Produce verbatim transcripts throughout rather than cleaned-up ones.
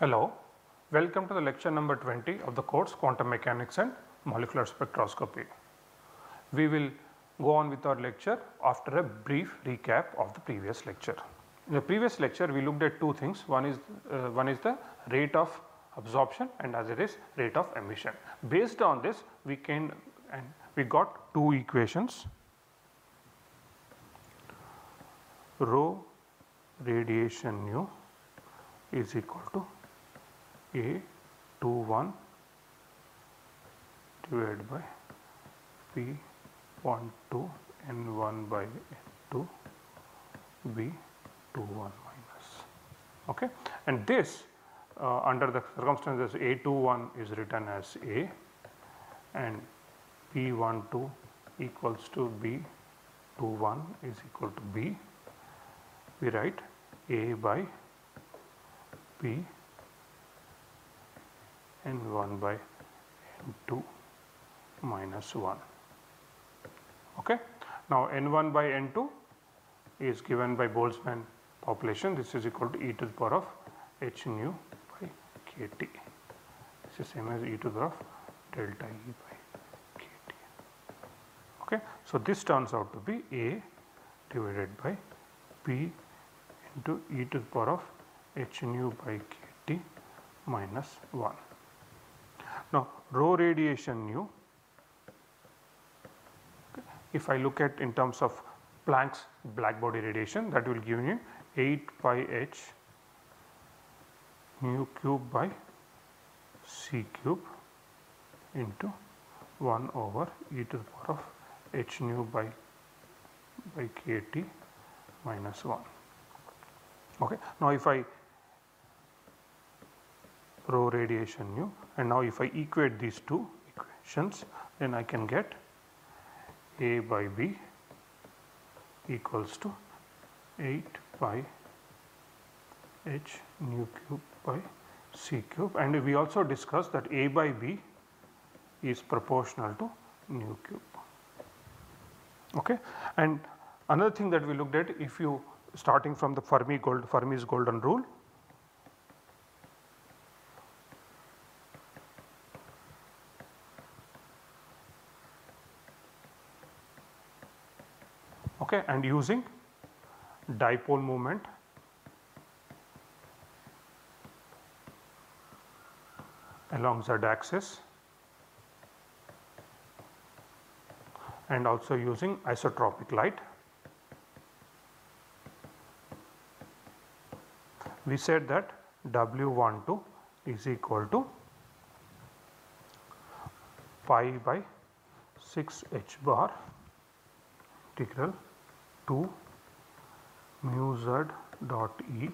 Hello, welcome to the lecture number twenty of the course Quantum Mechanics and Molecular Spectroscopy. We will go on with our lecture after a brief recap of the previous lecture. In the previous lecture we looked at two things. One is uh, one is the rate of absorption and as it is rate of emission. Based on this we can and we got two equations, rho radiation nu is equal to A twenty-one divided by P twelve N one by N two B twenty-one minus. Okay. And this uh, under the circumstances A twenty-one is written as A and P twelve equals to B twenty-one is equal to B. We write A by P N one by N two minus one. Okay. Now N one by N two is given by Boltzmann population. This is equal to e to the power of h nu by kT. This is same as e to the power of delta E by kT. Okay. So this turns out to be A divided by P into e to the power of h nu by kT minus one. Now rho radiation nu, if I look at in terms of Planck's blackbody radiation, that will give me eight pi h nu cube by c cube into one over e to the power of h nu by by kT minus one. Okay. Now if I rho radiation nu, and now if I equate these two equations, then I can get A by B equals to eight pi h nu cube by c cube, and we also discussed that A by B is proportional to nu cube. Okay. And another thing that we looked at, if you starting from the Fermi gold, Fermi's golden rule, okay, and using dipole moment along z axis and also using isotropic light. We said that W twelve is equal to pi by six h bar integral to mu z dot E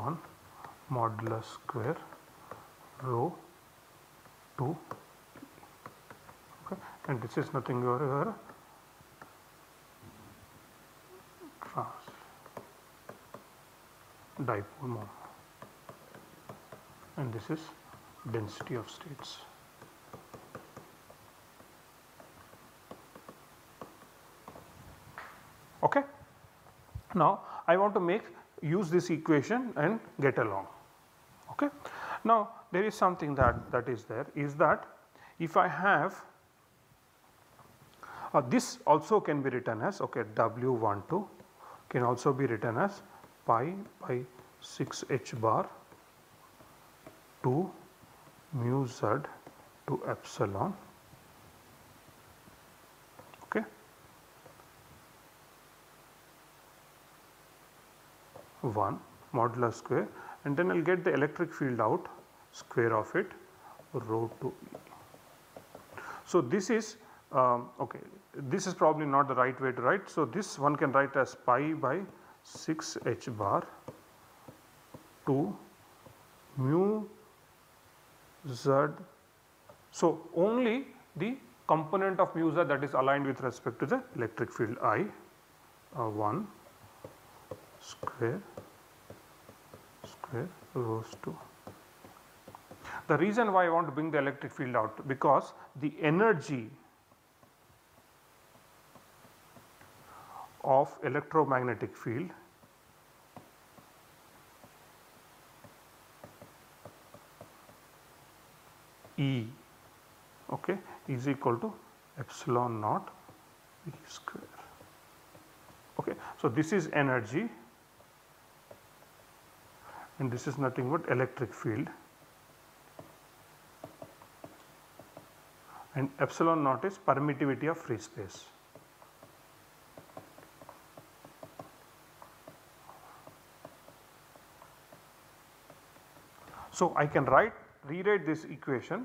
one modulus square rho two, okay, and this is nothing but your trans dipole moment, and this is density of states. Okay. Now I want to make use this equation and get along. Okay. Now there is something that that is there is that if I have uh, this also can be written as, okay, W twelve can also be written as pi by six h bar to mu z to epsilon. one modulus square, and then I will get the electric field out square of it rho to E. So this is um, okay, this is probably not the right way to write. So this one can write as pi by six h bar to mu z. So only the component of mu z that is aligned with respect to the electric field I uh, one square square rho two. The reason why I want to bring the electric field out, because the energy of electromagnetic field E, okay, is equal to epsilon naught E square. Okay. So, this is energy and this is nothing but electric field, and epsilon naught is permittivity of free space. So, I can write rewrite this equation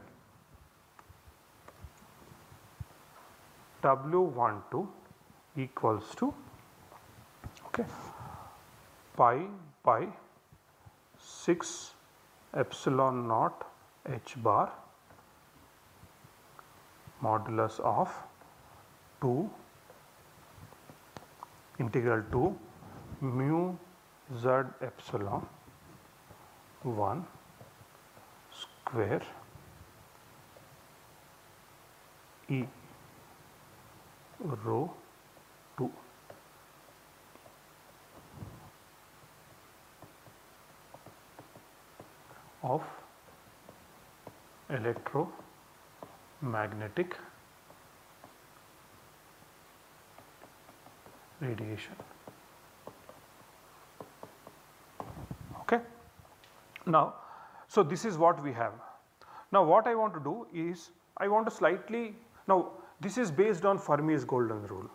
W one two equals to okay, pi by six epsilon naught h bar modulus of two integral two mu z epsilon one square E rho two. Of electromagnetic radiation. Okay. Now, so this is what we have. Now, what I want to do is I want to slightly now this is based on Fermi's golden rule.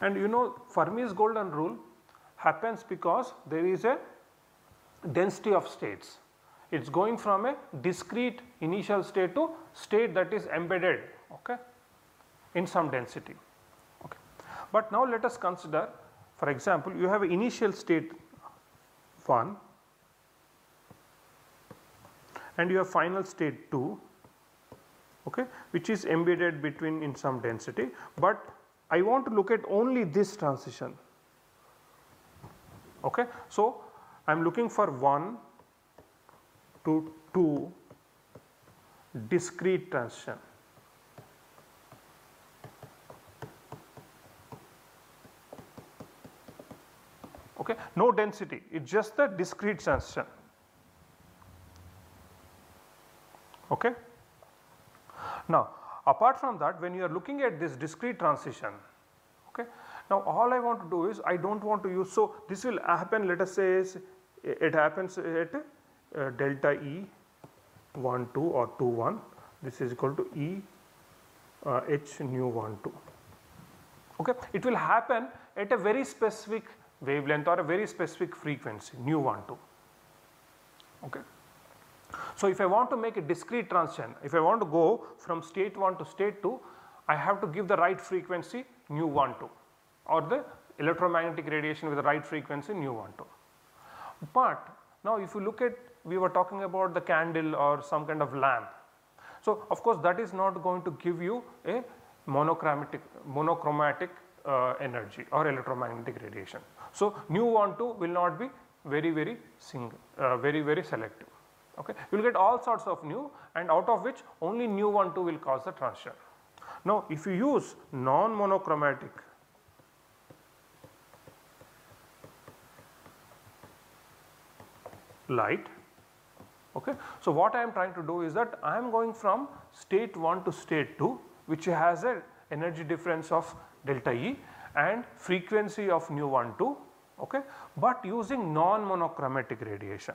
And you know, Fermi's golden rule happens because there is a density of states. It is going from a discrete initial state to state that is embedded, okay, in some density. Okay. But now let us consider, for example, you have an initial state one and you have final state two, okay, which is embedded between in some density, but I want to look at only this transition. Okay. So, I am looking for one to two discrete transition. Okay. No density, it is just the discrete transition. Okay. Now, apart from that, when you are looking at this discrete transition, okay, now all I want to do is I do not want to use. So, this will happen, let us say is it happens at uh, delta E one two or two one, this is equal to E uh, H nu one two. Okay. It will happen at a very specific wavelength or a very specific frequency nu one two. Okay. So, if I want to make a discrete transition, if I want to go from state one to state two, I have to give the right frequency nu one two or the electromagnetic radiation with the right frequency nu one two. But now if you look at, we were talking about the candle or some kind of lamp. So, of course, that is not going to give you a monochromatic, monochromatic uh, energy or electromagnetic radiation. So, nu one two will not be very very single, uh, very very selective. Okay. You will get all sorts of nu, and out of which only nu one two will cause the transition. Now, if you use non-monochromatic light, okay. So, what I am trying to do is that I am going from state one to state two, which has an energy difference of delta E and frequency of nu one two, okay, but using non-monochromatic radiation.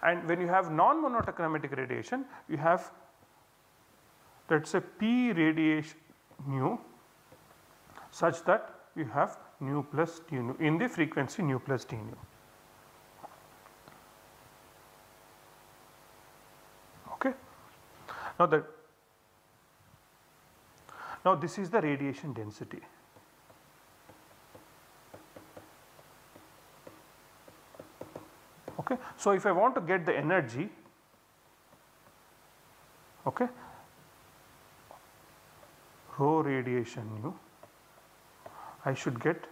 And when you have non-monochromatic radiation, you have, let us say, P radiation nu such that you have nu plus T nu in the frequency nu plus T nu. Okay. Now, the, now this is the radiation density. Okay. So, if I want to get the energy, okay, rho radiation nu, I should get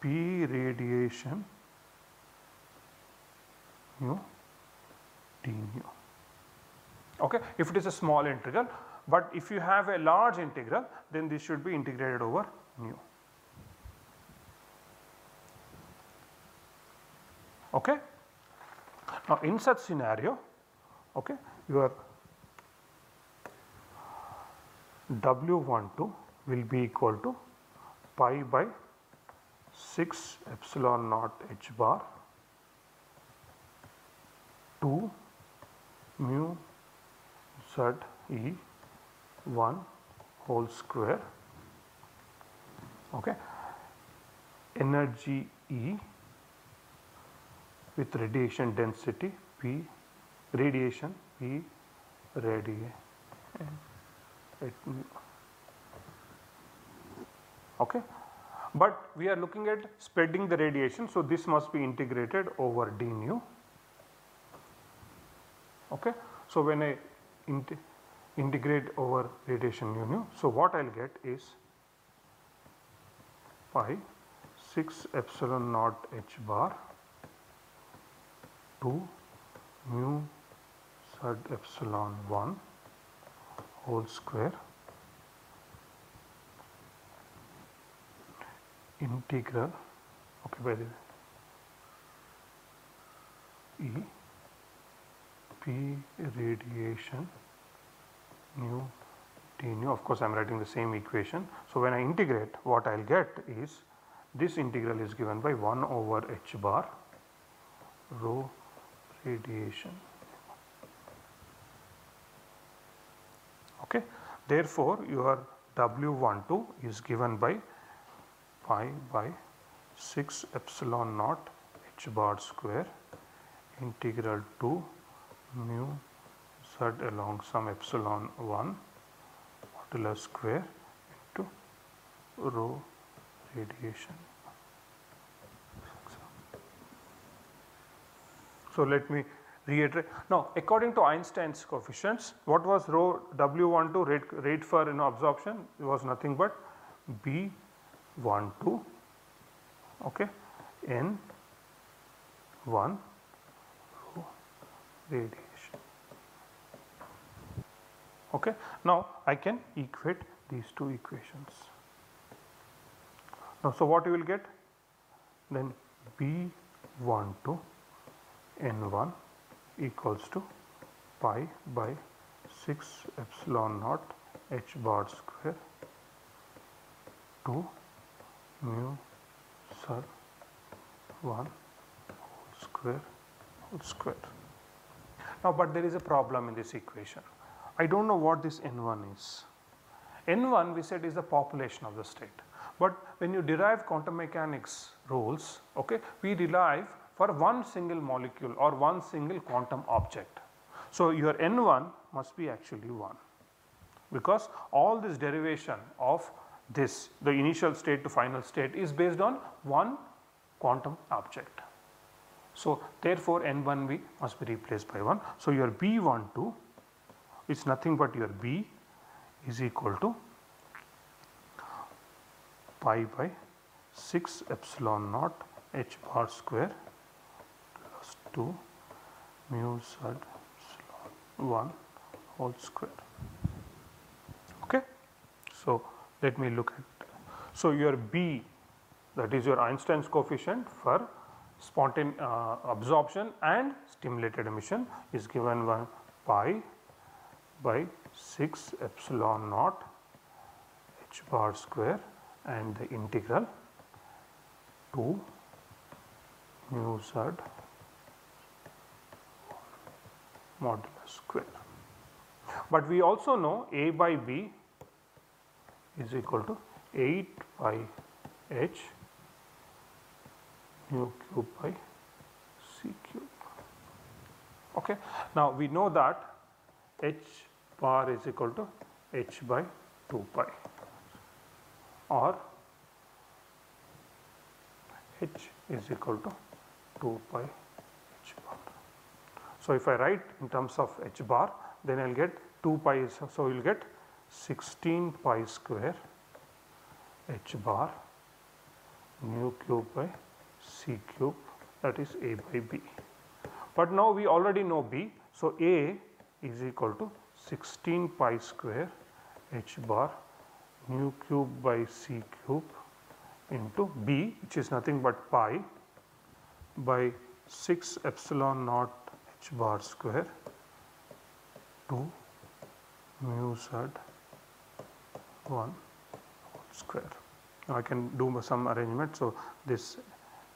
P radiation nu T nu. Okay. If it is a small integral, But if you have a large integral, then this should be integrated over nu. Okay. Now in such scenario, okay, your W one two will be equal to pi by six epsilon naught h bar two mu z e one whole square, okay, energy E with radiation density P, radiation P radian at mu. Okay. But we are looking at spreading the radiation, so this must be integrated over d nu. Okay. So when I int integrate over radiation nu nu, so what I will get is pi six epsilon naught h bar two mu z epsilon one whole square integral, okay, by the E P radiation nu d nu, of course I am writing the same equation. So when I integrate, what I will get is this integral is given by one over h bar rho radiation. Okay. Therefore, your W one two is given by pi by six epsilon naught h bar square integral two mu z along some epsilon one modulus square into rho radiation. So let me reiterate. Now, according to Einstein's coefficients, what was rho W one two rate, rate for you know, absorption? It was nothing but B one two, okay, N one rho radiation. Okay. Now, I can equate these two equations. Now, so what you will get? Then B one two N one equals to pi by six epsilon naught h bar square two mu sub one whole square whole square. Now, but there is a problem in this equation. I do not know what this N one is. N one we said is the population of the state, but when you derive quantum mechanics rules, okay, we derive for one single molecule or one single quantum object. So your N one must be actually one, because all this derivation of this, the initial state to final state, is based on one quantum object. So therefore N one we must be replaced by one. So your B one two is nothing but your B is equal to pi by six epsilon naught h bar square plus two mu z epsilon one whole square. Okay. So let me look at, so your B, that is your Einstein's coefficient for spontaneous uh, absorption and stimulated emission, is given by pi by six epsilon naught h bar square and the integral two mu z modulus square. But we also know A by B is equal to eight pi h mu cube by c cube. Okay. Now we know that h bar is equal to h by two pi, or h is equal to two pi h bar. So if I write in terms of h bar, then I will get two pi, so you will get sixteen pi square h bar mu cube by c cube, that is A by B. But now we already know B, so A is equal to sixteen pi square h bar nu cube by c cube into b, which is nothing but pi, by six epsilon naught h bar square to mu z one square. Now I can do some arrangement. So this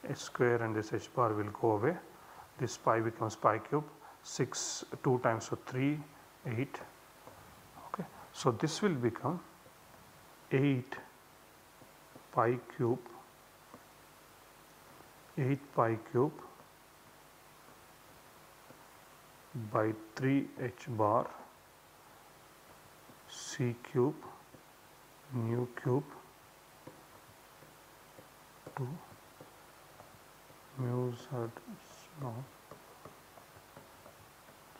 h square and this h bar will go away. This pi becomes pi cube, six, two times so three, eight. Okay. So this will become eight pi cube, eight pi cube by three h bar c cube nu cube to mu z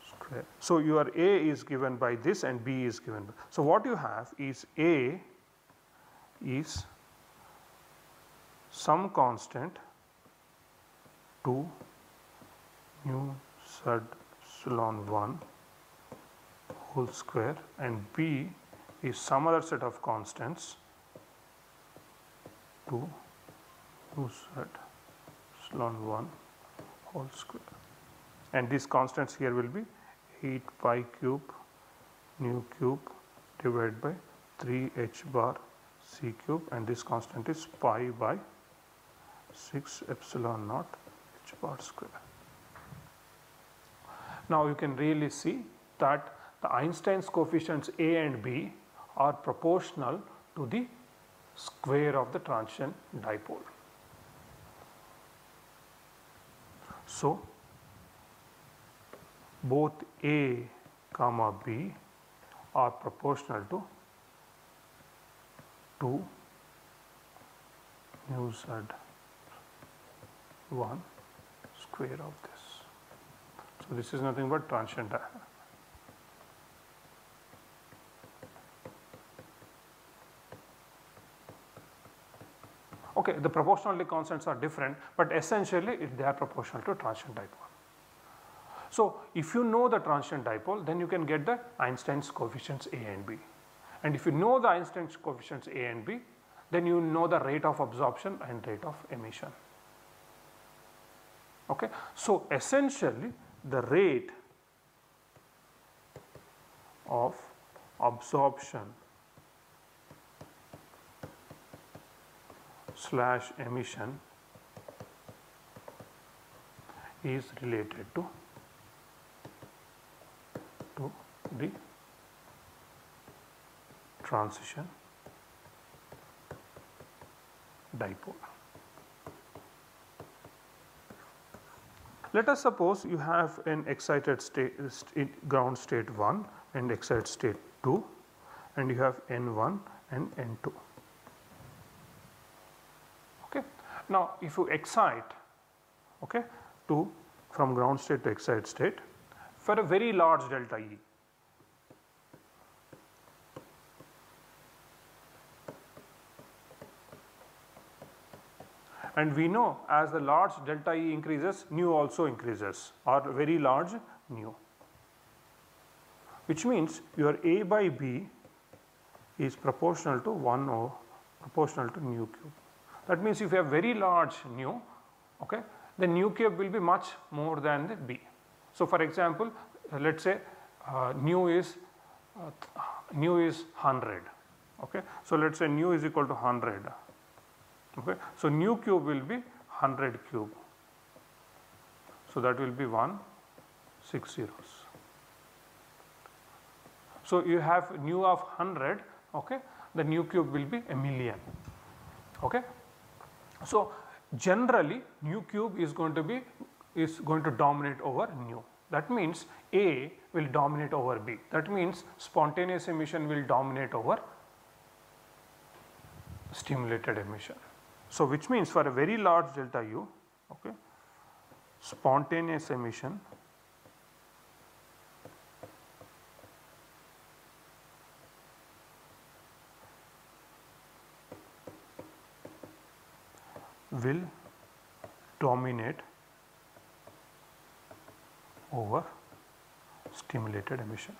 square. So your A is given by this and B is given by. So what you have is A is some constant to nu z epsilon one whole square, and B is some other set of constants to nu z epsilon one whole square, and these constants here will be eight pi cube nu cube divided by three h bar c cube, and this constant is pi by six epsilon naught h bar square. Now you can really see that the Einstein's coefficients A and B are proportional to the square of the transition dipole. So both A comma B are proportional to two nu z one square of this. So this is nothing but transient diagonal. Okay, the proportionality constants are different, but essentially they are proportional to transient dipole. So if you know the transient dipole, then you can get the Einstein's coefficients A and B. And if you know the Einstein's coefficients A and B, then you know the rate of absorption and rate of emission. Okay, so essentially the rate of absorption slash emission is related to, to the transition dipole. Let us suppose you have an excited state, state ground state one and excited state two, and you have N one and N two. Okay. Now if you excite, okay, to from ground state to excited state for a very large delta E, and we know as the large delta E increases, nu also increases, or very large nu, which means your A by B is proportional to one over proportional to nu cube. That means if you have very large nu, okay, the nu cube will be much more than the B. So for example, uh, let us say uh, nu is uh, nu is one hundred. Okay. So let us say nu is equal to one hundred. Okay. So nu cube will be one hundred cube. So that will be one six zeros. So you have nu of one hundred, okay, the nu cube will be a million. Okay. So generally nu cube is going to be is going to dominate over nu. That means A will dominate over B. That means spontaneous emission will dominate over stimulated emission. So which means for a very large delta U, okay, spontaneous emission will dominate over stimulated emission.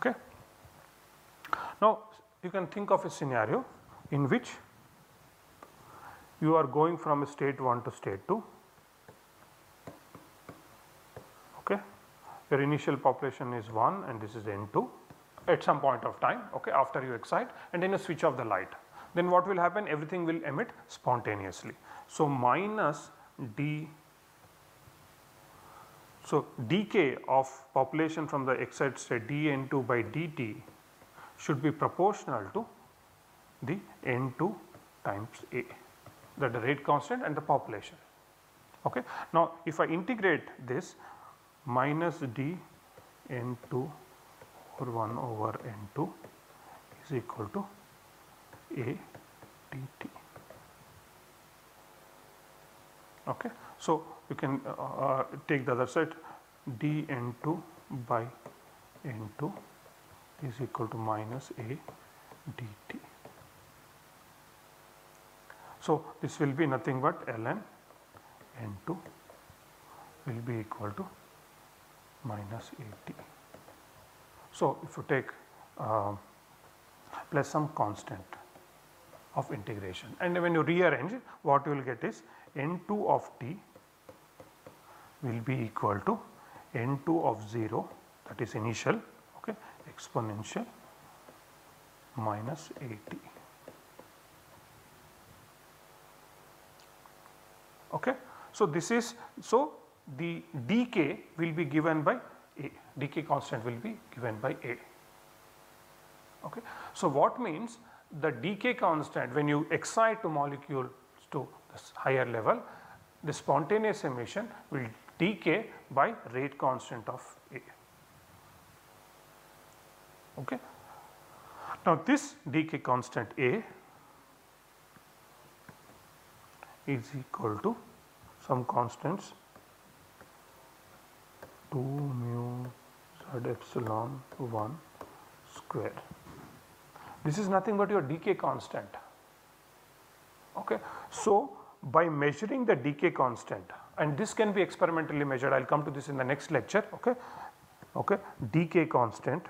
Okay. Now you can think of a scenario in which you are going from state one to state two. Okay. Your initial population is one and this is N two at some point of time, okay, after you excite, and then you switch off the light. Then what will happen? Everything will emit spontaneously. So minus D, so decay of population from the excited state D N two by D T should be proportional to the N two times A, that the rate constant and the population. Okay. Now if I integrate this, minus D N two over one over N two is equal to A dt. Okay. So you can uh, uh, take the other side, D N two by N two is equal to minus A dt. So this will be nothing but ln N two will be equal to minus A T. So if you take uh, plus some constant of integration, and when you rearrange, what you will get is N two of t will be equal to N two of zero, that is initial, okay, exponential minus A T. Okay. So this is, so the decay will be given by A, decay constant will be given by A. Okay. So what means the decay constant when you excite the molecule to this higher level, the spontaneous emission will decay by rate constant of A. Okay. Now this decay constant A is equal to some constants two mu z epsilon one square. This is nothing but your decay constant. Okay. So by measuring the decay constant, and this can be experimentally measured, I will come to this in the next lecture. Okay. Okay. Decay constant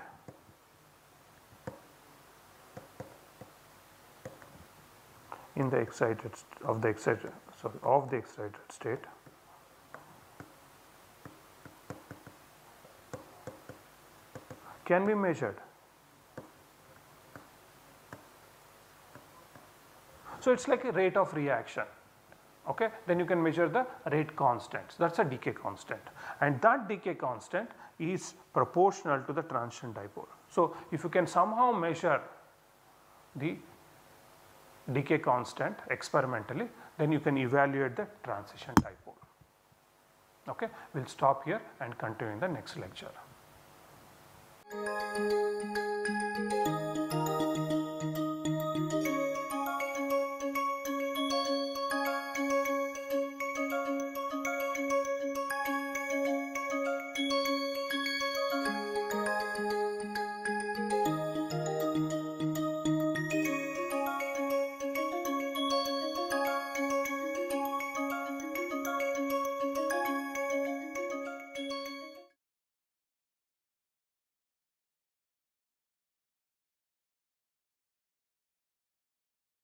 in the excited of the excited sorry of the excited state can be measured. So it's like a rate of reaction. Okay, then you can measure the rate constants. That's a decay constant, and that decay constant is proportional to the transition dipole. So if you can somehow measure the decay constant experimentally, then you can evaluate the transition dipole. Okay, we'll stop here and continue in the next lecture.